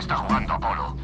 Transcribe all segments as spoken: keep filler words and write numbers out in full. se está jugando Apolo.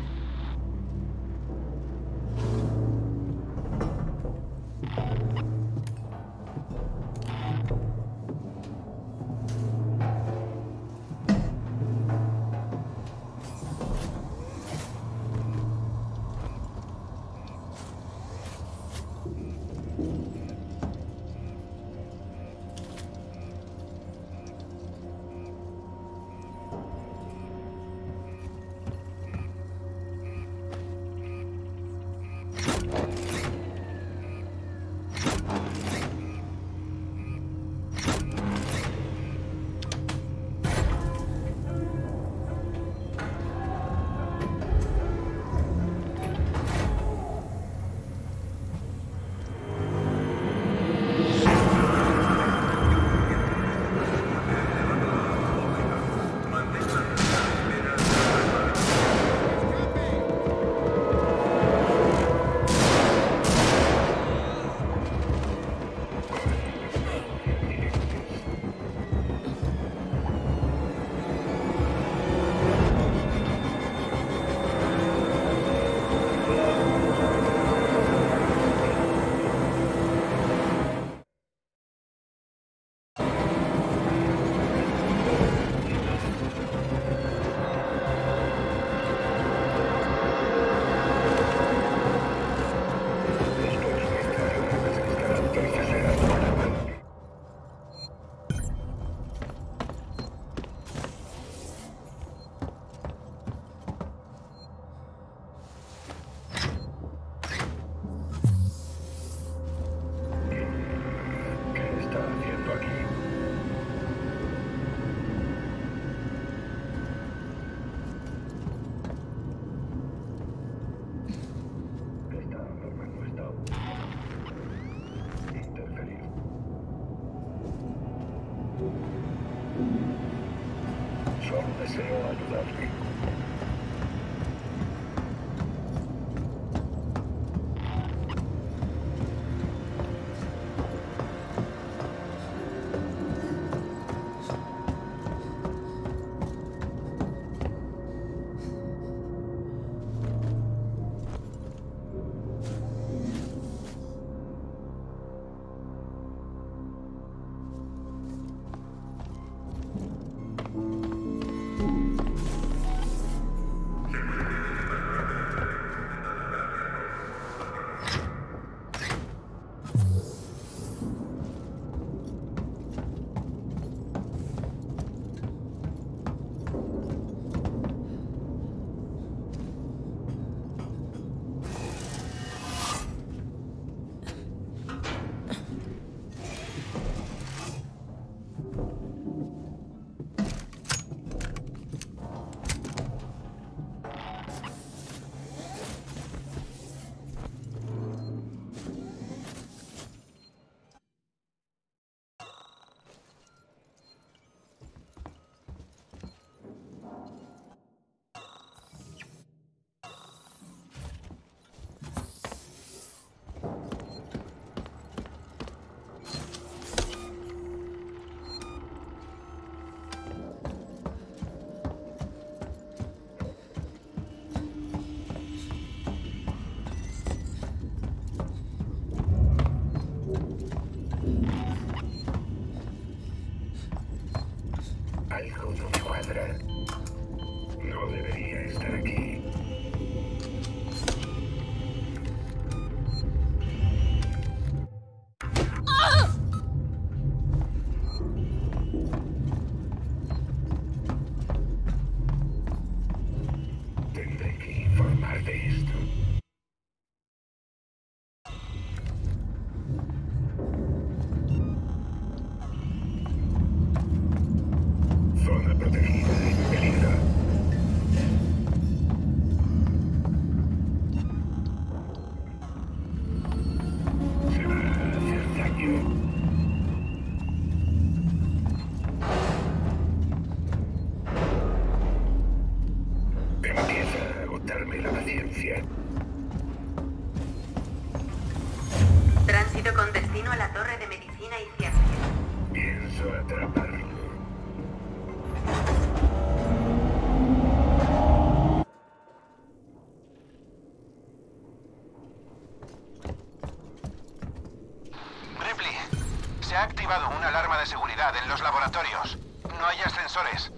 Se ha activado una alarma de seguridad en los laboratorios. No hay ascensores.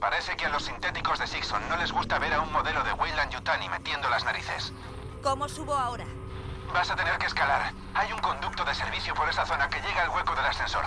Parece que a los sintéticos de Sixson no les gusta ver a un modelo de Weyland-Yutani metiendo las narices. ¿Cómo subo ahora? Vas a tener que escalar. Hay un conducto de servicio por esa zona que llega al hueco del ascensor.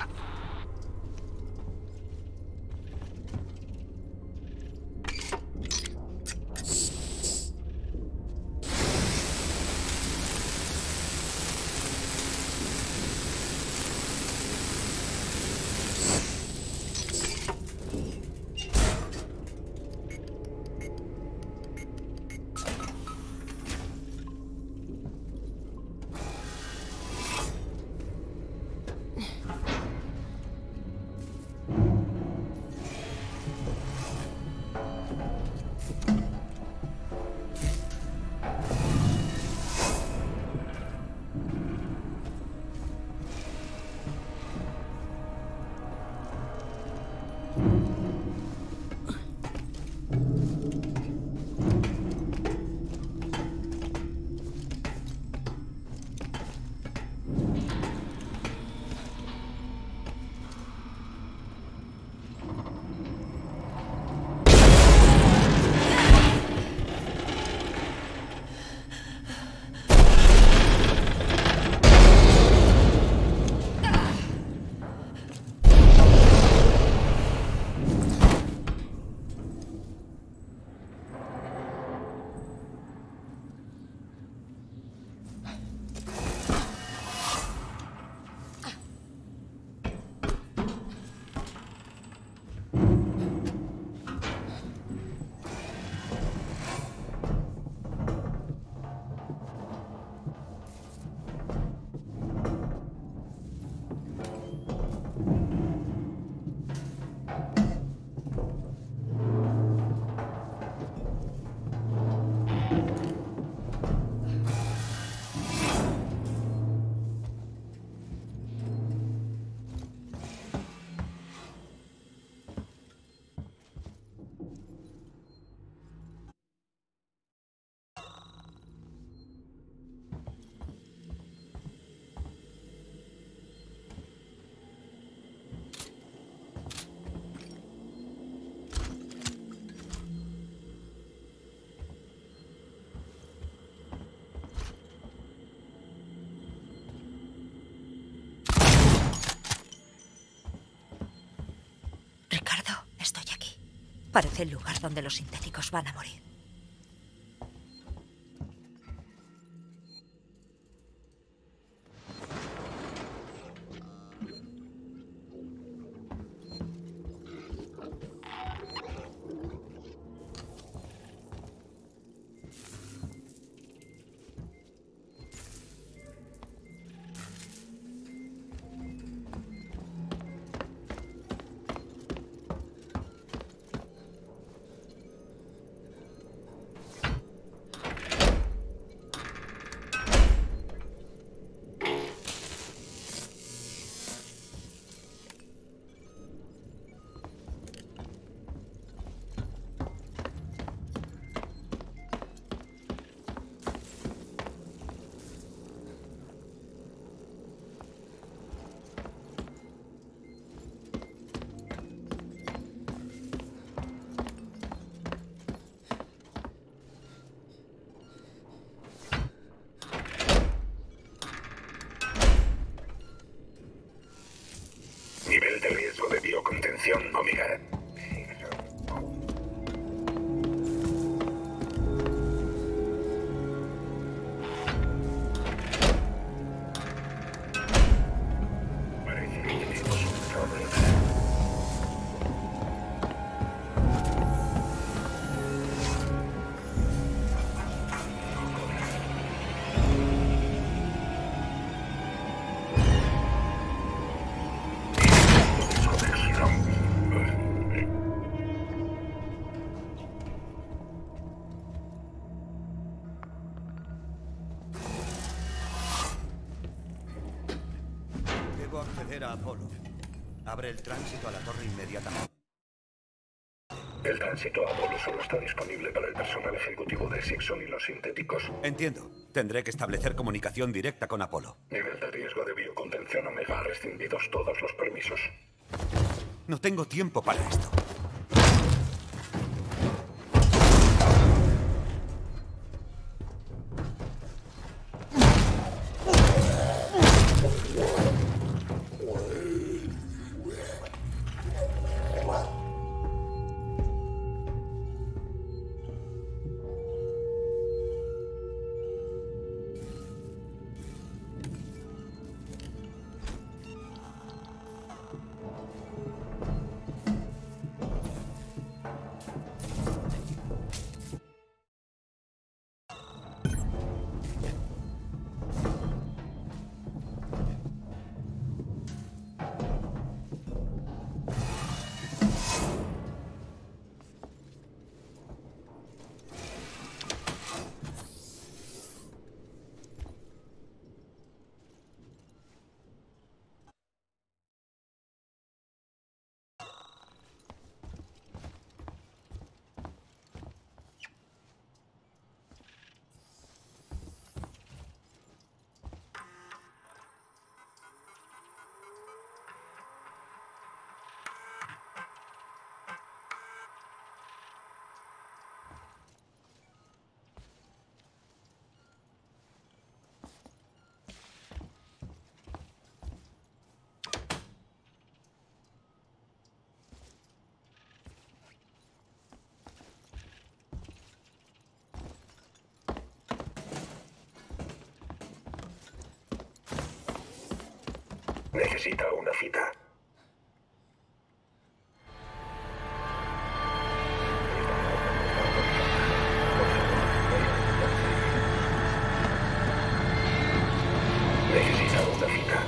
Parece el lugar donde los sintéticos van a morir. Omega. Parece que tenemos un problema. Acceder a Apolo. Abre el tránsito a la torre inmediatamente. El tránsito, Apolo solo está disponible para el personal ejecutivo de Sixson y los sintéticos. Entiendo. Tendré que establecer comunicación directa con Apolo. Nivel de riesgo de biocontención omega. Rescindidos todos los permisos. No tengo tiempo para esto. Necesita una cita. Necesita una cita.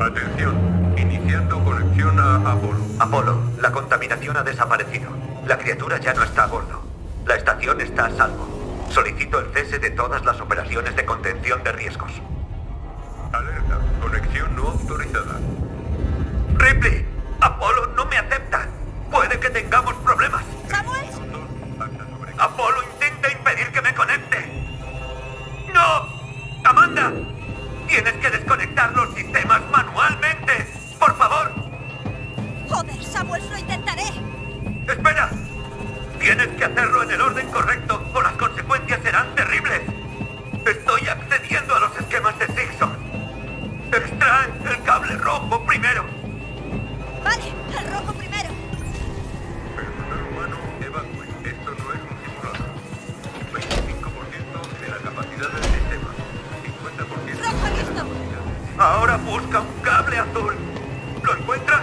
Atención, iniciando conexión a Apolo. Apolo, la contaminación ha desaparecido. La criatura ya no está a bordo. La estación está a salvo. Solicito el cese de todas las operaciones de contención de riesgos. Alerta, conexión no autorizada. Ripley, Apolo no me acepta. Puede que tengamos problemas. ¿Samuel? Apolo intenta impedir que me conecte. ¡No! ¡Amanda! Tienes que desconectar los sistemas manualmente. ¡Por favor! Joder, Samuel, lo intentaré. ¡Espera! Tienes que hacerlo en el orden correcto o las consecuencias serán terribles. Estoy accediendo a los esquemas de Sixson. Extraen el cable rojo primero. Vale, el rojo primero. Personal humano, evacúe. Esto no es un simulador. veinticinco por ciento de la capacidad del sistema. cincuenta por ciento rojo, de la listo. Capacidad. Ahora busca un cable azul. ¿Lo encuentras?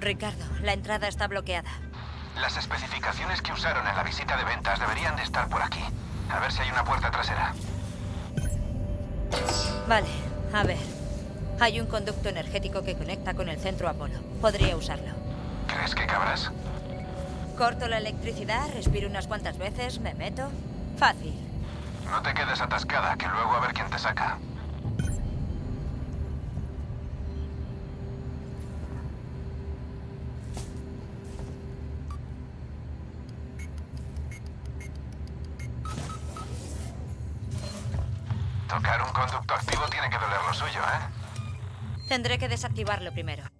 Ricardo, la entrada está bloqueada. Las especificaciones que usaron en la visita de ventas deberían de estar por aquí. A ver si hay una puerta trasera. Vale, a ver. Hay un conducto energético que conecta con el centro Apolo. Podría usarlo. ¿Crees que cabrás? Corto la electricidad, respiro unas cuantas veces, me meto. Fácil. No te quedes atascada, que luego a ver quién te saca. Tocar un conducto activo tiene que doler lo suyo, ¿eh? Tendré que desactivarlo primero.